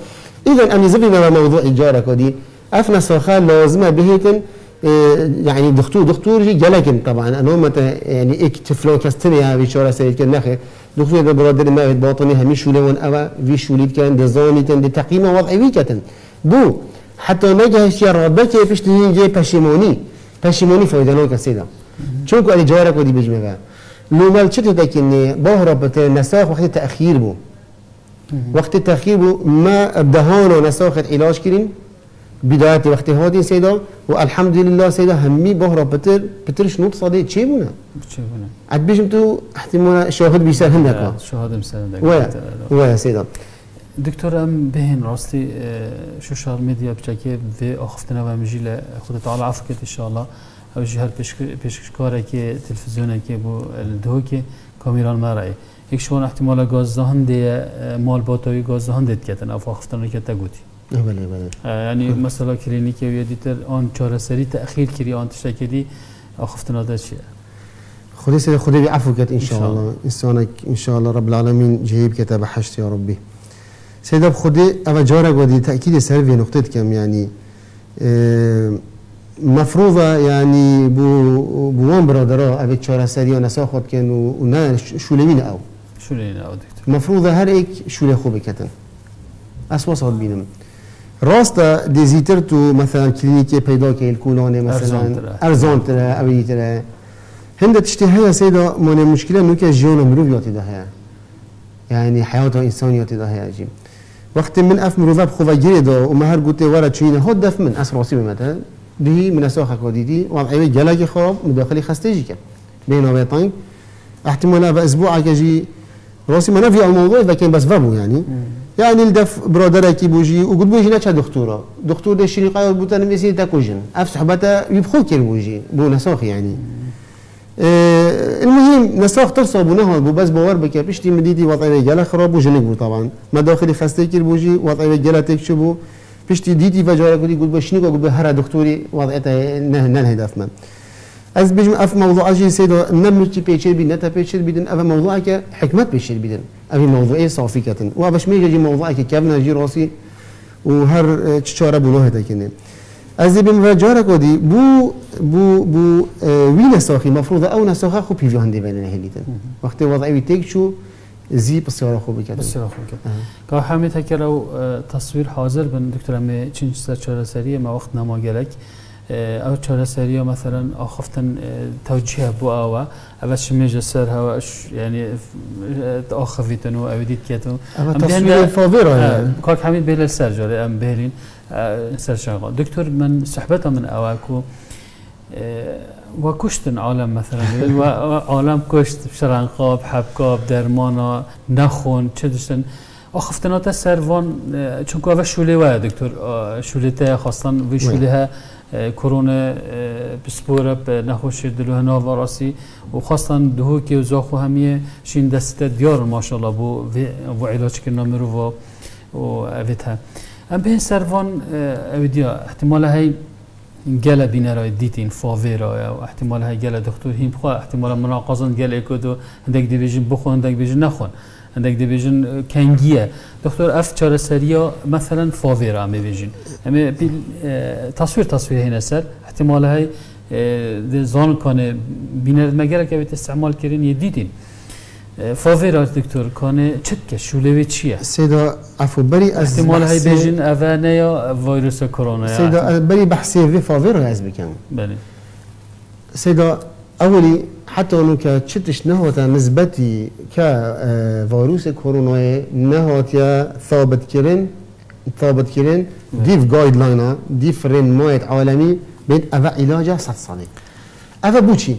إذا أم يزبنا موضوع الجارة كودي أفنا صخال لازمة بهيتن يعني دكتور دكتور جي جلكن طبعا أنا متى يعني اكتفلو كاستنيا بشورة سيد كناخي دكتور برادر ما باطني همي شو لون أوا في شو ليد كان ديزاين تن لتقييم وضعي كتن بو حتى نجح شيء ربك يبش تيجي بشيموني بشيموني فايدانو كسيدا شو كأني جارة كودي بجمعها لو ما شتى تكني بهربت النساخ وقت التأخير بو وقت التأخير بو ما أبدهان ونساخ العلاج كرين بداية وقت هادي سيدا والحمد لله سيدا همي بهرب بتر بترش نوب صديق شيء بنا شيء بنا عد بيجم تو احتمال شاهد بيساهمنا كا شاهد مساهمنا ويا ويا سيدا دكتور ام بهن راستي سوشيال ميديا بتشكي في اخفتنا ومجيله خد تعالى عفكت ان شاء الله او جهر پیشکاره که تلویزیونه که بو دهو که کامیران مرای یک شون احتمال گازدهان ده مال باتایی گازدهان دید کتن اف آخفتن رو کتا گوتی بله بله یعنی مثلا کلینیکی و دیتر آن چاره سری تأخیر کری آن تشکیدی آخفتن آده چیه؟ خودی سر خودی بی عفو کت انشاءالله انسانک انشاءالله رب العالمین جهیب کتا بحشت یا ربی سیداب خودی اوه جاره گو دی تأکید سر به نقطه کم یعنی مفروضه يعني بو بوان برادرها أبيت شارع سريان ساخد كانوا ونا شو لمين أو شو لمين أو دكتور مفروضه هريك شو لخوب كتن أسواس هاد بينهم راستا ديزيترتو مثلا كلينيكي بيدا كيلكولانة مثلا أرزانترا أبيترا هند تشتهيها سيدا من المشكلة نوكا جيونا مروبيات دهها يعني حياتها إنسانيات دهها جيم وقت من أف مروضة بخوفا جريدا وما هرقوتي ورد شوينا هاد دف من أسراسي مثلا به مناسخ کودیدی وضعی جلگی خراب مداخله خستگی کرد بین آبیتان احتمالا و اسبوع کجی راسی من فی الموضوع و کن بس وابو یعنی یعنی الدف برادر کی بوجی و قد بوجی نشده دکتره دکتر دشیری قرار بودن میسی تکوچن افسح بته یبخو کر بوجی بو نساخی یعنی المهم نساخ ترسا بو نه بو بس باور بکر پشتی مدیدی وضعی جلگ خراب بوجی نگو طبعا مداخله خستگی بوجی وضعی جلگ تکش بو پشتی دیدی و جالب بودی گفت باشینی گفت به هر دکتری وضعیت نه نه هدف من. از بیشم اف موضوع جی سید نمی‌تی پیچید بی نت پیچید بیدن اف موضوع که حکمت پیچید بیدن اف موضوعی صافی کتن و افش میگه جی موضوع که کم نجی راسی و هر چهار بلوه دکنه. از بیشم و جالب بودی بو بو بو وی نساخی مفروضه آو نساخه خوب پیوندی بین نهلیتن وقتی وضعیت تکشو زی بسیار خوبی کرد. بسیار خوب کرد. که حمید هکر او تصویر حاضر بن دکترم چند سر چهار سریه ما وقت نماگلک او چهار سریه مثلا آخفتن توجیه بو آوا اولش میجسر ها یعنی آخفتن و اودیت کتن. اما تصویر فاضره. که حمید بهل سر جاره ام بهلین سر شنگان دکتر من صحبت من آواکو و کشتن عالم مثلا و عالم کشت شرنقاب حبکاب درمانا نخون چه داشتن آخفتنات سروان چون که اوه شوله و دکتر شوله تا خواستن و شوله ها کرونا بسپوره نخوش دلوه ناواراسی و خواستن دهو که و زاخو همیه شین دسته دیار ماشالله بو علاج کرنا مرو و اویت ها ام به سروان اویدیا احتمال های گله بینرای دیتین فاویرای و احتمال های گله دکتر هیم خواه احتمال مناقضان گله کد و هندک دیویژن بخون هندک دیویژن نخون هندک دیویژن کنگیه دکتر اف چهار سریا مثلا فاویرا میویژن اما تصویر تصویر هی نسر احتمال های زان کنه بینرد مگره که بیت استعمال کردن یه دیتین فاویرا دکتر کنه چت که شلوه چیه؟ سیدا عفو بری از احتمال های بیژن اوانه یا ویروس کرونا سیدا بری بحثی وی فاویرا از بکنم بله سیدا اولی حتی اونو که چتش نهات نسبتی که ویروس کرونا نهات یا ثابت کردن ثابت کردن دیف گایدلاین ها دیف رنمایت عالمی بین اوه علاج صد صدیق اوه بوچی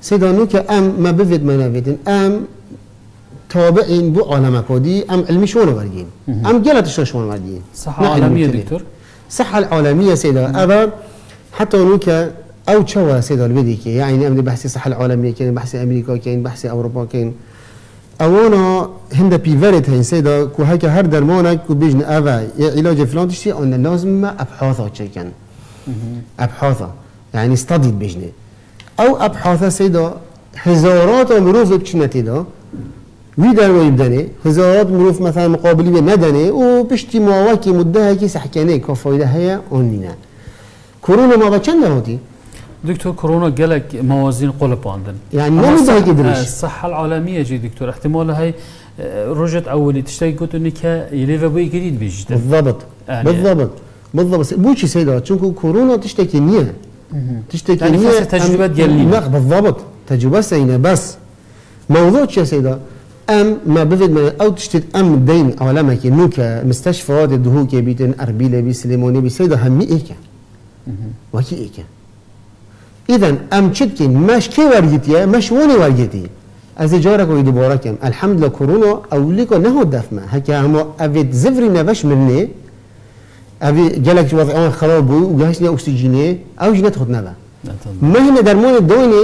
سیدانو که ام ما بفید منافیدن ام تابعین بو عالم کودی ام علمیشون ورگین ام گلتشون ورگین صحه عالمیه دکتر صحه العالمیه سیدا اما حتی اونو که او چوا سیدا البدی که یعنی ام بحث صحه العالمیه که بحث امریکا که بحث اروپا که اونا هند پیورت هین سیدا که هکه هر درمانه که بیجن اوه علاج فلان تشتی اون لازم ما ابحاثا چکن ابحاثا یعنی استادید بیجنه او ابحاث سیدا هزارات امروز بچنتی دا ویدانویم دنی هزارات مروف مثلا مقابلی به ندنی او پشتی مواکی مدّه کی سحکنه کافایده های آن نیه. کرونا ما با چند نهودی؟ دكتور كورونا قالك موازين قلباندن يعني ما مدها قدرش الصحه العالميه جي دكتور احتمال هاي رجعت اولي تشتاي قلت انك ليفابوي جديد بيجي بالضبط يعني بالضبط بالضبط بوشي سيدات شنو كورونا تشتكي نيه تشتكي يعني نيه تجربه ديالنا بالضبط تجربه سينا بس موضوع يا سيدات ام ما بفد ما او تشتت ام دايما اولا ما كنوك مستشفيات الدهوك بيتن اربيله بسليموني بسيده همي ايكا واكي ايكا إذا أم شدكين ماش كي ورجتيه ماش وني ورجتيه از جارة كوي دوباره كم الحمد لله كورونا أوليكو نهو دفمه هكا همو أفيد زفري نبش مني أفي جالك وضعان خرابو وجهشني أكسجيني أو جنات خد نبا ما هنا درمون الدويني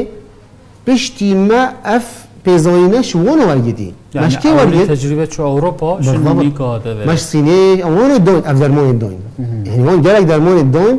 بشتي ما أف بيزاينش وني ورجتيه ماش كي ورجت تجربة شو أوروبا شو أمريكا ماش صيني وني الدوين أف درمون الدوين يعني هون جالك درمون الدوين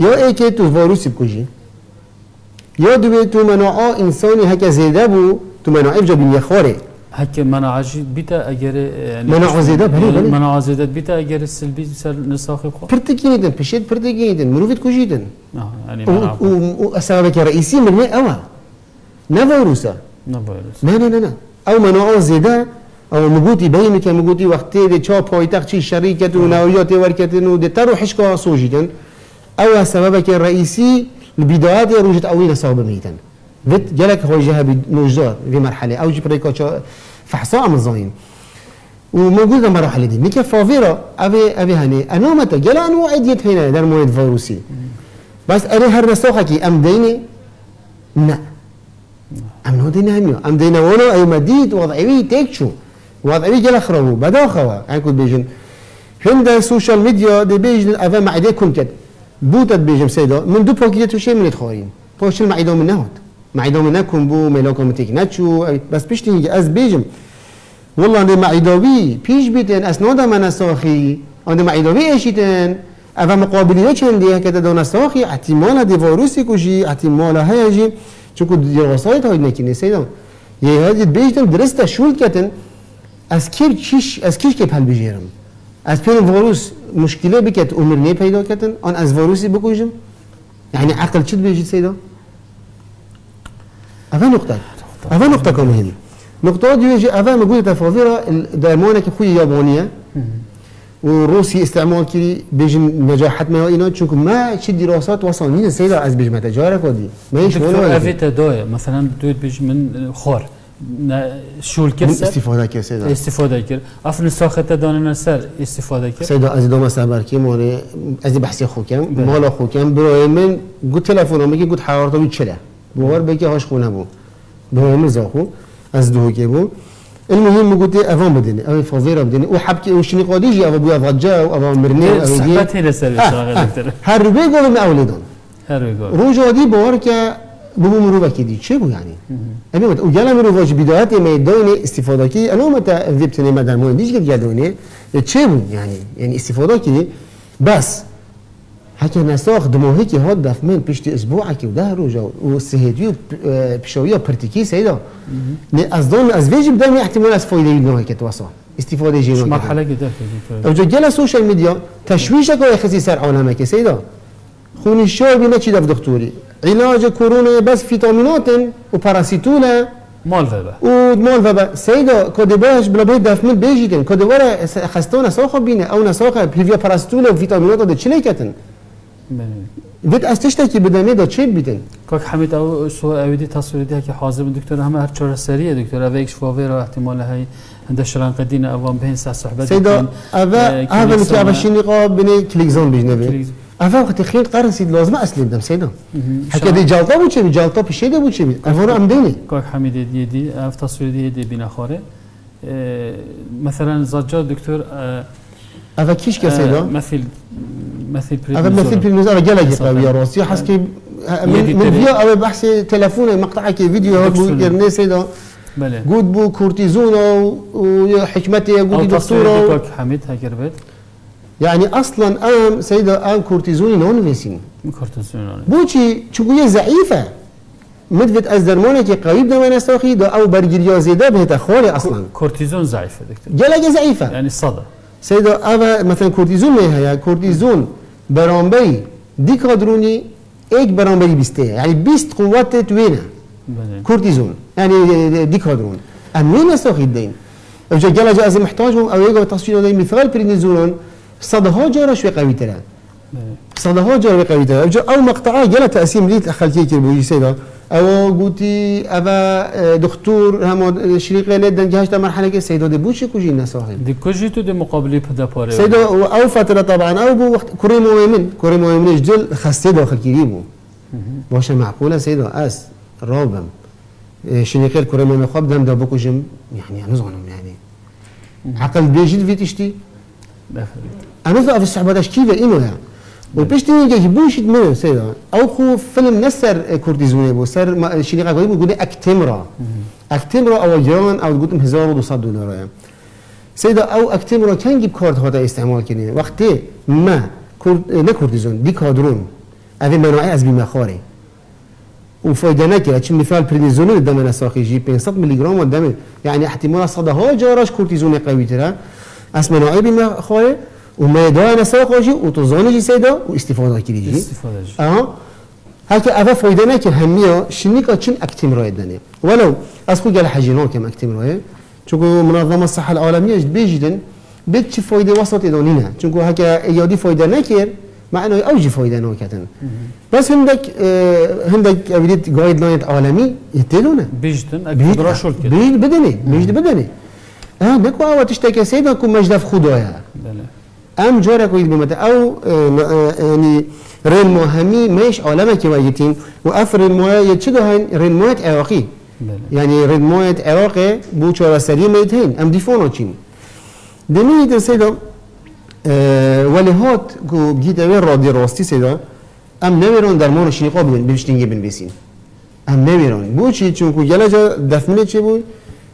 یا ای که تو ویروسی بکوچی یا دوی تو مناعه انسانی هک زیاده بو تو مناعه جا بینی خوره هک مناعه بیت اگر مناعه زیاده بله مناعه زیاده بیت اگر سلبی سر نساخی خو پرتکینیدن پشید پرتکینیدن مرویت کوچیدن و اسباب که رئیسی منه آوا نه ویروسه نه ویروس نه نه نه نه او مناعه زیاده او موجودی بین که موجودی وقتی دی چه پایتختی شرکت و نویاتی ورکتن و دتر و حشکا سوژیدن أول سببك الرئيسي البدايات روجت أولين صعبة ميتا. بيت جالك خوجها بنوجات في مرحلة أو جبريكا فحصاء مزاين. وموجودة مراحل دي. نيكا فافيرا أبي أبي هني أنا متى جلا أنواع ديت هنا در مواد فيروسي. بس أري هر نسوخكي أم ديني؟ لا. أم نو دينا هميو. أم دينا ولو أي مديد وضعي تكشو. وضعي جلا خرابو بدا خوا. يعني كنت بيجن. هند السوشيال ميديا دي بيجن أفا معدي كنكت. بوتت بيجم سيدا من دو باكيت وشي من يتخارين باش المعيدة من نهد معيدة من نكون بو ملاكا متكناتشو بس بيش تيجي أز بيجم والله أنا معيداوي بيش بيتن أسنادا من الساخي أنا معيداوي أشيتن أفا مقابلية چندية هكذا دون الساخي احتمالا دي فيروسي كوشي احتمالا هيجي چونكو دراسات هاي نكيني سيدا يهادي بيجتن درستا شول كتن أز كير كيش أز كيش كيب هل بيجيرم از پیر ویروس مشکلی بکت عمر نی پیدا کردن آن از ویروسی بکوچم یعنی عقل چی بیجید سیدا؟ اول نقطه اول نقطه که مهمه نقطه دیویجی اول موجود تفاویرا درمانه که خوی یابانیه و روسی استعمال کردی بیجن نجاحت ما اینا چون که ما چی دراسات وصلنی سیدا از بیجم تجاره کردی ما ایش ولی افت داره مثلا دوید بیجم من خور شول کرد استفاده کرد سیدا استفاده کرد افن ساخته دانه سر استفاده کرد سیدا از دو مسئله برکی مونه از بحثی خوکم مالا خوکم برای من گو تلفن میگه گو حرارتو چله باور بگی هاش خونه بو برای من زاخو از دوگه بو المهم میگوته اوان بدین او فاضیرا بدین او حبکی او شنی قادیجی او بو افجا او اوان مرنی او صحبت لسر شغله دکتر هر بگو من اولادان هر بگو روجادی باور که ببو مروبه که دید چه بو یعنی؟ امید او گلم رو واجب بدایت میدان استفاده که انا اومتا ویبتنی مدر مورد دیش که گدانه چه بو یعنی؟ یعنی استفاده که بس حتی نساخ دماغی که ها دفت من پشت اسبوعه که و ده روژه و سهدی و پیشاوی و پرتکی سیده از دان از ویجب دان احتمال از فایده ایلناهی که توسا استفاده جیران که مرحله که ده که اوجا گل سوشال میدیا تشویش که خصی سر عالمه که سیده خونی شاید نه چی دفت دکتوری علاج كورونا بس فيتامينات وباراسيتولا مالفبا ومالفبا سيدا كودباش بلا بيت دافمن بيجيتن كودورا خستونا ساخه بينا او نساخه بيفيا باراسيتولا وفيتامينات ده تشليكتن بيت استشتكي بدني ده تشيب بيتن كاك حميد او سو اودي تصوير دي كي حاضر دكتور هم هر چهار سريه دكتور او اكس فاويرا احتمال هي عند شران قدينا اوام بين ساعه صحبه سيدا اوا اوا كي ابشي نقاب بين كليكزون بجنبي اول وقت خیلی قرن سید لازمه اصلی بدم سیدا. حتی دی جالتا بودیم جالتا پیشیده بودیم. اول رو امدنی. کار حمیدی دی دی اف تصویری دی بیناخوره. مثلا زجار دکتر اوه کیش کسی دا؟ مثل مثل پریمیزورم اوه مثل پریمیزورم اوه گلگی قویه راستی حس که من بیا اوه بحث تلفونه مقطعه که ویدیو بود گرنه سیدا قد بو كورتيزون وحكمته قد دكتوره حميدها كربت يعني اصلا ام سيده ام كورتيزوني نون فيسين كورتيزون بوشي شو ضعيفه مدفت از درمونك قريب ده من استخيده او برجريا زياده بهت اخوالي اصلا كورتيزون ضعيفه دكتور جلجه ضعيفه يعني الصدى سيده اما مثلا كورتيزون ما هي كورتيزون برامبي ديكادروني ايك برامبي بيست يعني بيست قوات توينه كورتيزون يعني ديكادرون امين استخيدين وجا جلجه از محتاجهم او يجوا تصوير ده مثال برينيزولون صدها جارة شوي قوي ترى، صدها جارة قوي ترى، أو مقطعة جلا تقسيم ليت أخلتي كربوي سيدا، أو قوتي أبا دكتور هم شريكة ليت جهاش تمر حناك سيدا دبوشي كوجي نساهل. دكوجي تو دمقابلة بدا باري. سيدا أو فترة طبعا أو بو وقت كريم ويمين كريم ويمين جل خسته داخل كريمو. ماشي معقولة سيدا أس رابم شريكة كريم ويمين خاب دم دبوكو جم يعني نزعنهم يعني عقل بيجد في تشتي. أنا في الصحباتش كيف إنه يعني وبيشتي يجي بوشيد منه سيدا أو خو فيلم نسر كورتيزوني بو سر شريكة قريب يقول أكتمرا أكتمرا أو جيران أو تقول ألف ومئتين دولار يعني سيدا أو أكتمرا كان جيب كارت هذا استعمال كني وقتي ما لا كورتيزون ديكادرون هذه مناعة أزبي مخاري وفايدة نكرة شو مثال برينيزون الدم الساقي جي خمسمئة ملي جرام والدم يعني احتمال صدها جارش كورتيزوني قوي ترى اسمه نائبی مخواه و میدان ساقوشی و توزانشی سیدا و استفاده کردی. استفاده. آها. هر که اول فایده نکرد همیشه شنیکا چن اکتیم رای دنی. ولو از خود جل حجیان که اکتیم رای. چون منظمه صحه العالمیه بیجیدن بیت چی فایده وسطی دنی نه. چون که هر که ایادی فایده نکرد معنی اوجی فایده نکردن. بس هندک هندک اولیت گایدلاین عالمی یتیلونه. بیجیدن. بیجیدن. بیجید بدنی. بیجید بدنی. اه نكو او تشتكي سيدا كو مجدف خدايا ام جارك ويد بمت او يعني رين مهمي ماش عالمك ويتين وافر الموايد شدو هين رين مويد عراقي يعني رين مويد عراقي بو تشورا سليميت هين ام ديفونوتشين دميت سيدا ولهات كو جيت وين رادي راستي سيدا ام نميرون درمان شيقا بنشتينجي بنبسين ام نميرون بو شي چونكو جلجا دفنه چي بو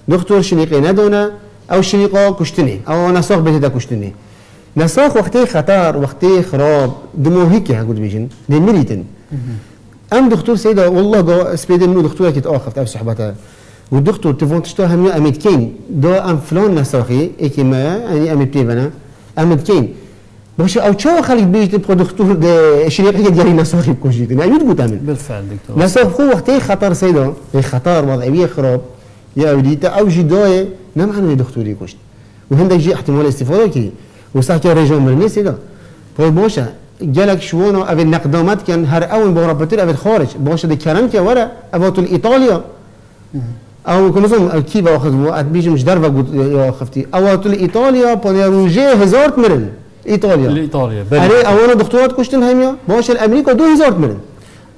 دكتور شنيقي ندونه او شنيقه كشتني او نساخ بيتها كشتني نساخ وقتي خطر وقتي خراب دمو هيك هقول بيجن للمريتن ام دكتور سيده والله جا سبيدن مو دكتوره كتاخذ او صحبتها والدكتور تفونتشتها هم امد كين دو ام فلان نساخي اكي ما يعني امد بيبنا امد كين باشه او چه خلق بيجن دكتور شنيقه ديالي نساخي بكوجيت يعني تقول تعمل بالفعل دكتور نساخ وقتي خطر سيده خطر وضعيه خراب يا وليتا او جداي نعم عندي دكتوري كشت وهندك جي احتمال استفاده كي وصحك رجال مرمي سيدا باي باشا جالك شوونو او نقدامات كان هر اول برابطير او خارج باشا دي كرم كي ورا اباطول ايطاليا او كنظن كي باخذ وقت بيجي مش دربه يا خفتي اواطول ايطاليا بونيروجي هزار مرن ايطاليا ايطاليا علي اول دكتورات كشتن هميا باشا الامريكا دو هزار مرن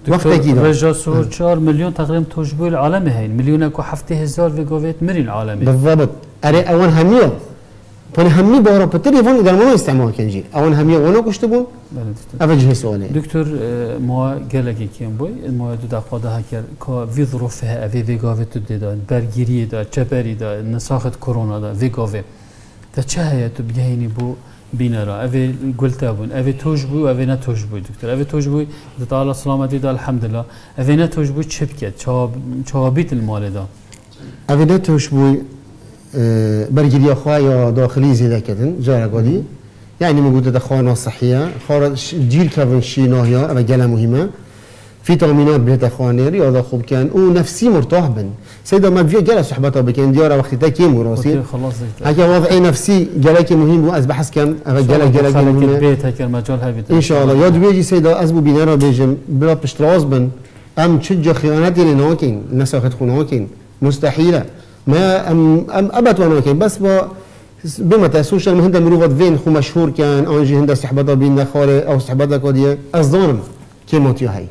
وقتی که رجا سو چهار میلیون تقریباً توجبول عالمه هین میلیونه که هفته هزار وگویت میرین عالمه بالضبط اره اون همیه پن همی بارا پتری فن درمان استعمال کنجی اون همیه اونو کشته بون اول جه سواله دکتر ما گلگی کیم بوی ما دو دقاده هکر که وی ظروفه اوی وگویت دیدن برگیری دا چپری دا نساخت کرونا دا وگوی تا چه هیتو بگهینی بو بینارا، اوه گلته بون، اوه توش بو، اوه نه توش بو دکتر، اوه توش بو دتالا سلامتی دا الحمدلله، اوه نه توش بو چپ کرد، چابیت المال دا. اوه نه توش بو برگیری خواه یا داخلی زیده کردن، جارگادی، یعنی موجود ده خانه صحیه، خارج دیر کردن شی ناهیا، اوه گله مهمه، فیتامینات بهت خانه ریاضه خوب کن، او نفسی مرتاح بن. سيدا ما في جلسة صحبتها بكين ديارة وقت تاكيم وراسي خلاص هكا وضعي نفسي جلاكي مهم واز بحس كم جلاك جلاك البيت هكا المجال هاي ان شاء الله يا دويجي سيدا ازبو بينارا بيجم بلا بشتراز بن ام تشجع خياناتي لناكين الناس اخذ خناكين مستحيله ما ام ام ابت وناكين بس بما تاسوش هند مروض فين خو مشهور كان انجي هند صحبتها بين خالي او صحبتها كوديه الظالم كيموتي هاي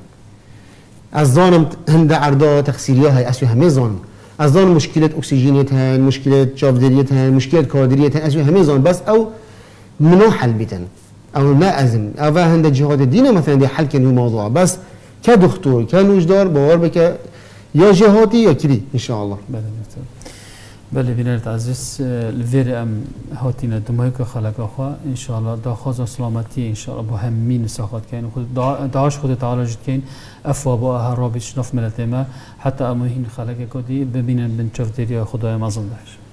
الظالم هند عرضه تغسيليه هاي اسوي همي ظالم از آن مشکلات اکسیژنیت هن، مشکلات جابداریت هن، مشکلات کارداریت هن، از همه زمان بس او منو حل بیتن، او نه ازم، او هند جهات دینه مثلا دی حل کنی موضوع بس که دکتر که نوشدار باور بکه یا جهاتی یا کلی انشاءالله. بله دکتر. بله بینرت عزیز لذیر ام هاتی ندمای که خالق آخوا انشاءالله دخواست سلامتی انشاءالله با هم مین ساخت کن خود داعش خود تعالج کن افوا با هر رابطش نف ملت ما حتی اموهین خالق کدی ببینن بنشوف دیریا خدای مازندش.